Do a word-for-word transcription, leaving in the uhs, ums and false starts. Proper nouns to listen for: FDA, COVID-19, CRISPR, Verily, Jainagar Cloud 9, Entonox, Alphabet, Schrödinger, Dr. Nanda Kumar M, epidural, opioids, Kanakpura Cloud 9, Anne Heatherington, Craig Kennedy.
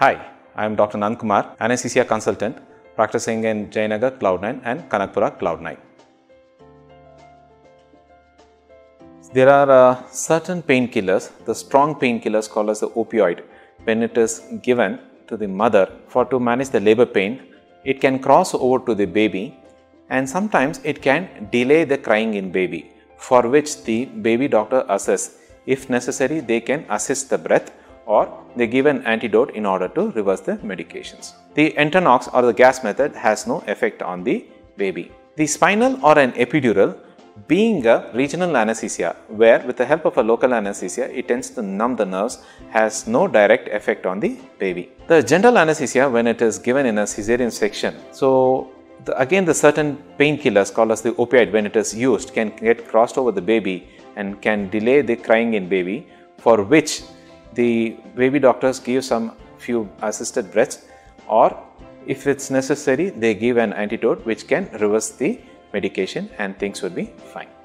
Hi, I am Doctor Nanda Kumar, anesthesia consultant, practicing in Jainagar Cloud nine and Kanakpura Cloud nine. There are uh, certain painkillers, the strong painkillers called as the opioid. When it is given to the mother for to manage the labor pain, it can cross over to the baby, and sometimes it can delay the crying in baby, for which the baby doctor assess. If necessary, they can assist the breath, or they give an antidote in order to reverse the medications. The Entonox or the gas method has no effect on the baby. The spinal or an epidural, being a regional anesthesia where with the help of a local anesthesia it tends to numb the nerves, has no direct effect on the baby. The general anesthesia, when it is given in a cesarean section, so the, again the certain painkillers called as the opioid, when it is used, can get crossed over the baby and can delay the crying in baby, for which the baby doctors give some few assisted breaths, or if it's necessary they give an antidote which can reverse the medication and things would be fine.